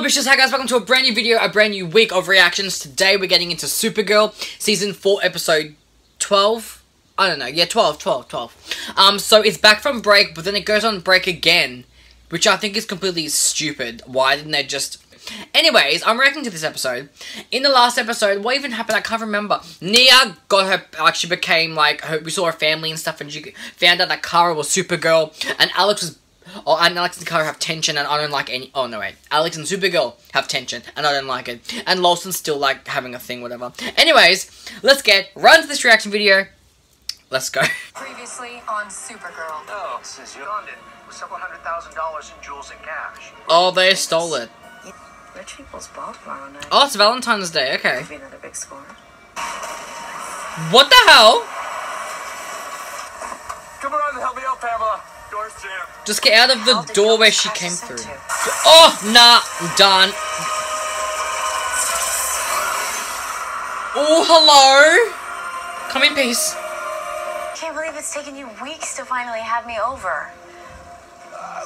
Hello, bitches! Hi guys, welcome to a brand new video, a brand new week of reactions. Today we're getting into Supergirl, Season 4, Episode 12? I don't know, yeah, 12. So it's back from break, but then it goes on break again, which I think is completely stupid. Why didn't they just... Anyways, I'm reacting to this episode. In the last episode, what even happened? I can't remember. Nia got her, like, she became, like, her, we saw her family and stuff, and she found out that Kara was Supergirl, and Alex was... Oh, and Alex and Kara have tension, and I don't like any... Oh, no, wait. Alex and Supergirl have tension, and I don't like it. And Lawson's still, like, having a thing, whatever. Anyways, let's get right into this reaction video. Let's go. Previously on Supergirl. Oh, this is you. With several $100,000 in jewels and cash. Oh, they stole it. Rich people's ball tomorrow night. Oh, it's Valentine's Day. Okay. Another big score. What the hell? Come on and help me out, Pamela. Just get out of the door where she came through. Oh, nah, I'm done. Oh, hello. Come in peace. Can't believe it's taken you weeks to finally have me over.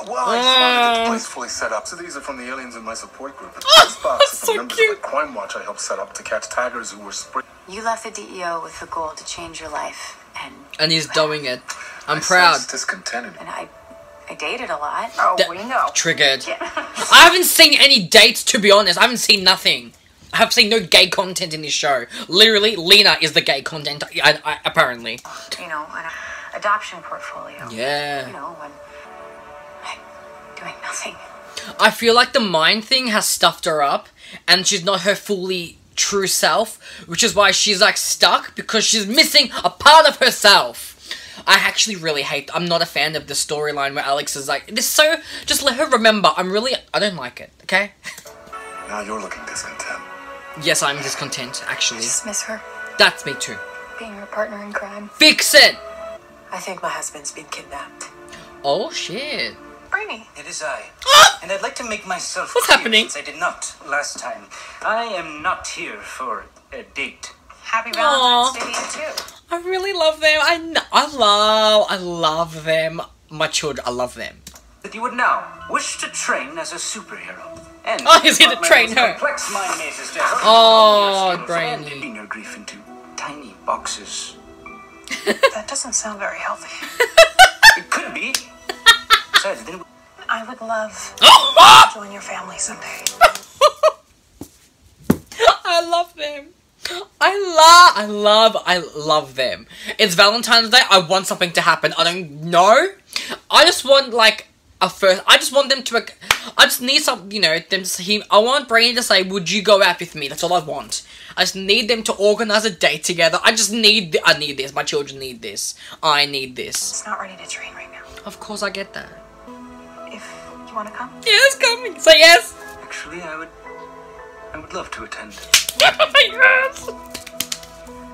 Well, I just wanted to get the place fully set up. So these are from the aliens in my support group. This box is from members of the crime watch I helped set up to catch taggers who were sprayed. You left the DEO with the goal to change your life, and he's doing it. I'm proud. Discontented. And I dated a lot. Oh, we know. Triggered. Yeah. I haven't seen any dates, to be honest. I haven't seen nothing. I have seen no gay content in this show. Literally, Lena is the gay content, apparently. You know, an adoption portfolio. Yeah. You know, when I'm doing nothing. I feel like the mind thing has stuffed her up, and she's not her fully true self, which is why she's, like, stuck, because she's missing a part of herself. I actually really hate... I'm not a fan of the storyline where Alex is like, this is so... Just let her remember. I don't like it, okay? Now you're looking discontent. Yes, I'm discontent, actually. I just miss her. That's me too. Being her partner in crime. Fix it! I think my husband's been kidnapped. Oh, shit. Brainy. It is I. And I'd like to make myself What's happening? I did not last time. I am not here for a date. Happy Valentine's Day to you too. I really love them. I love them. My children, I love them. That you would now wish to train as a superhero. And he's here to train her. Oh, brain. Putting your grief into tiny boxes. That doesn't sound very healthy. It could be. I would love to join your family someday. I love them. I love them. It's Valentine's Day. I want something to happen. I don't know. I just want, like, a first... I just want them to... I just need some, you know, them... I want Brainy to say, would you go out with me? That's all I want. I just need them to organise a date together. I need this. My children need this. I need this. It's not ready to train right now. Of course, I get that. If you want to come? Yes, come. Say yes. Actually, I would love to attend. Yes!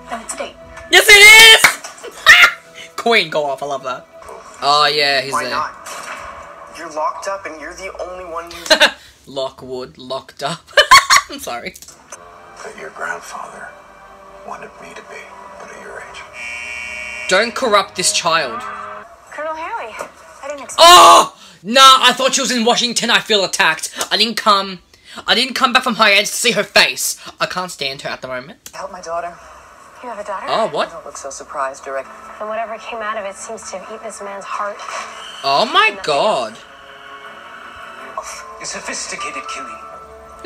Then it's a date. Yes, it is! Queen, go off. I love that. Oh, yeah, he's Why there. Not? You're locked up and you're the only one who's... Lockwood, locked up. I'm sorry. That your grandfather wanted me to be, but at your age. Don't corrupt this child. Colonel Haley, I didn't expect... Oh! Nah, I thought she was in Washington. I feel attacked. I didn't come back from hiatus to see her face. I can't stand her at the moment. Help my daughter. You have a daughter? Oh, what? I don't look so surprised, Derek. And whatever came out of it seems to have eaten this man's heart. Oh my god. A sophisticated killing.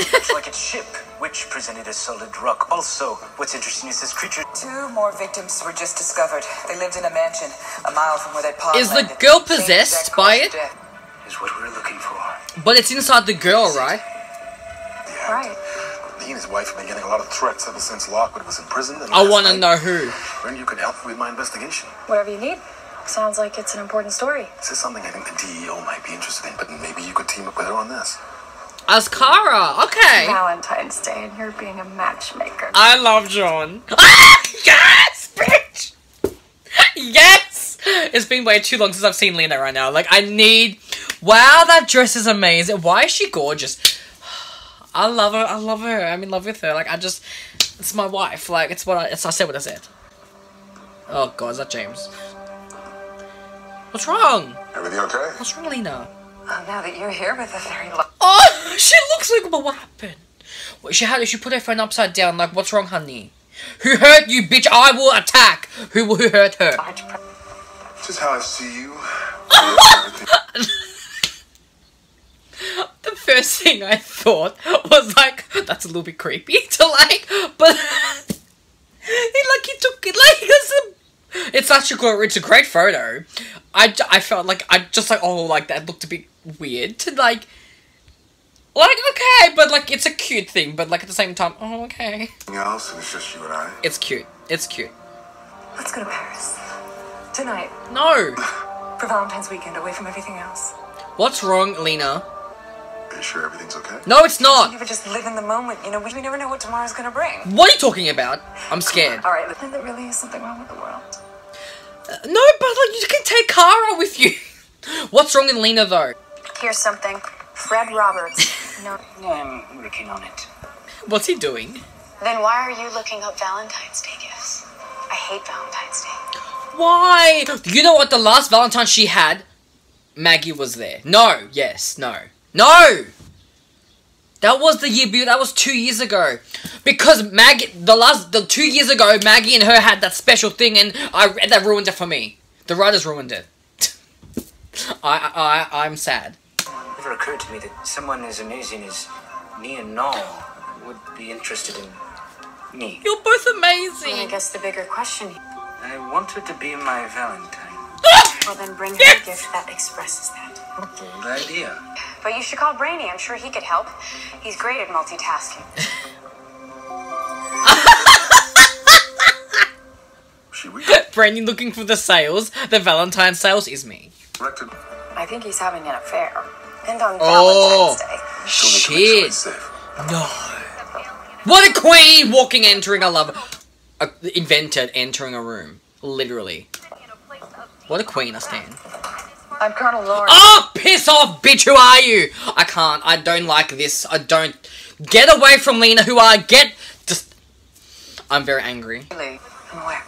It's like a ship, which presented a solid rock. Also, what's interesting is this creature... Two more victims were just discovered. They lived in a mansion, a mile from where they parked. Is the girl possessed by it? Is what we're looking for. But it's inside the girl, right? Right. He and his wife have been getting a lot of threats ever since Lockwood was in prison. I want to know who. Ren, you can help me with my investigation. Whatever you need. Sounds like it's an important story. This is something I think the DEO might be interested in, but maybe you could team up with her on this. As Kara, okay. Valentine's Day, and you're being a matchmaker. I love John. Ah, yes, bitch. Yes. It's been way too long since I've seen Lena right now. Like, I need. Wow, that dress is amazing. Why is she gorgeous? I love her, I love her, I'm in love with her, like, I just, it's my wife, like, it's what I said what I said. Oh god, is that James? What's wrong? Everything okay? What's wrong, Lena? Now that you're here with us, very long. Oh! She looks like, but what happened? What she had is she put her phone upside down, like, what's wrong, honey? Who hurt you, bitch? I will attack. Who hurt her? This is how I see you. The first thing I thought was, like, that's a little bit creepy to, like, but he took it, like, it's actually great. It's a great photo. I felt like, I just like, oh, like, that looked a bit weird to, like, okay, but, like, it's a cute thing, but, like, at the same time, oh, okay. It's just you and I. It's cute. It's cute. Let's go to Paris. Tonight. No. For Valentine's weekend, away from everything else. What's wrong, Lena? Are you sure everything's okay? No, it's not. You never just live in the moment, you know? We never know what tomorrow's gonna bring. What are you talking about? I'm scared. All right, and there really is something wrong with the world. No, but, like, you can take Kara with you. What's wrong in Lena, though? Here's something. Fred Roberts. No, I'm working on it. What's he doing? Then why are you looking up Valentine's Day gifts? I hate Valentine's Day. Why? You know what? The last Valentine she had, Maggie was there. No. Yes. No. No! That was the year, that was 2 years ago. Because Maggie, the 2 years ago, Maggie and her had that special thing, and that ruined it for me. The writers ruined it. I'm sad. It never occurred to me that someone as amazing as Nia Nal would be interested in me. You're both amazing. Well, I guess the bigger question. I want her to be my Valentine. Well, then bring her a gift that expresses that. Bold idea. But you should call Brainy. I'm sure he could help. He's great at multitasking. Brainy looking for the sales. The Valentine sales is me. I think he's having an affair. And on Valentine's Day. Shit. No. What a queen walking, entering a love. Invented entering a room. Literally. What a queen I stand. I'm Colonel Lawrence. Oh, piss off, bitch! Who are you? I can't. I don't like this. I don't. Get away from Lena. Who I get? Just. I'm very angry. I'm aware.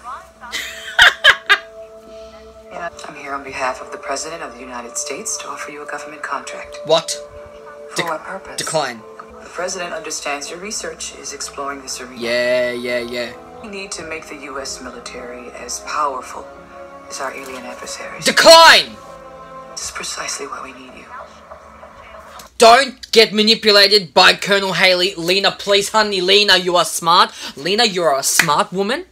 I'm here on behalf of the President of the United States to offer you a government contract. What? For what purpose? Decline. The President understands your research is exploring this arena. Yeah. We need to make the U.S. military as powerful as our alien adversaries. Decline. This is precisely why we need you. Don't get manipulated by Colonel Haley. Lena, please, honey. Lena, you are smart. Lena, you are a smart woman.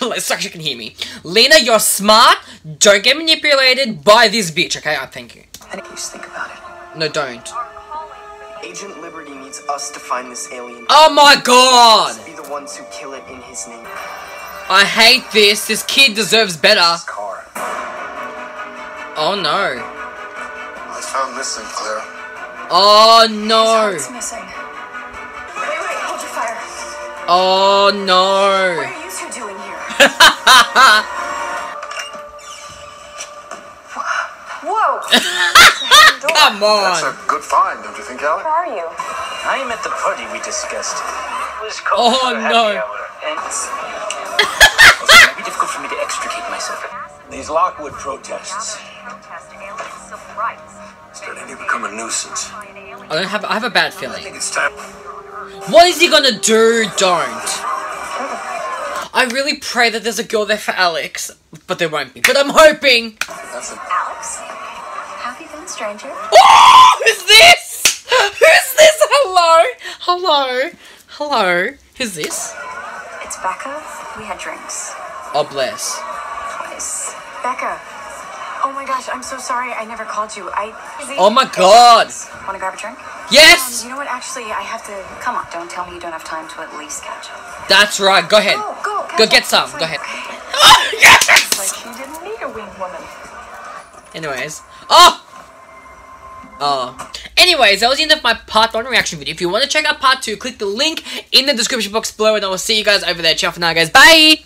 Let's actually can hear me. Lena, you're smart. Don't get manipulated by this bitch, okay? I thank you. I think you just think about it. No, don't. Agent Liberty needs us to find this alien. Oh my god! Be the ones who kill it in his name. I hate this. This kid deserves better. Oh no. I found this thing, Claire. Oh no. It's missing. Wait, hold your fire. Oh no. What are you two doing here? Whoa. Come on. That's a good find, don't you think, Alex? Where are you? I am at the party we discussed. It was called for happy hour, and it might be difficult for me to extricate myself. These Lockwood protests. Starting to become a nuisance. I have a bad feeling. I think it's time. What is he gonna do? Don't. I really pray that there's a girl there for Alex, but there won't be. But I'm hoping. That's Alex. Have you been, stranger? Oh, who's this? Who's this? Hello. Who's this? It's Becca. We had drinks. Oh bless. Twice. Becca. Oh my gosh, I'm so sorry I never called you. Oh my god! Want to grab a drink? Yes! You know what, actually, I have to... Come on, don't tell me you don't have time to at least catch up. That's right, go ahead. Go get some, go ahead. Oh, yes! It's like she didn't need a winged woman. Anyways. Anyways, that was the end of my part 1 reaction video. If you want to check out part 2, click the link in the description box below, and I will see you guys over there. Ciao for now, guys. Bye!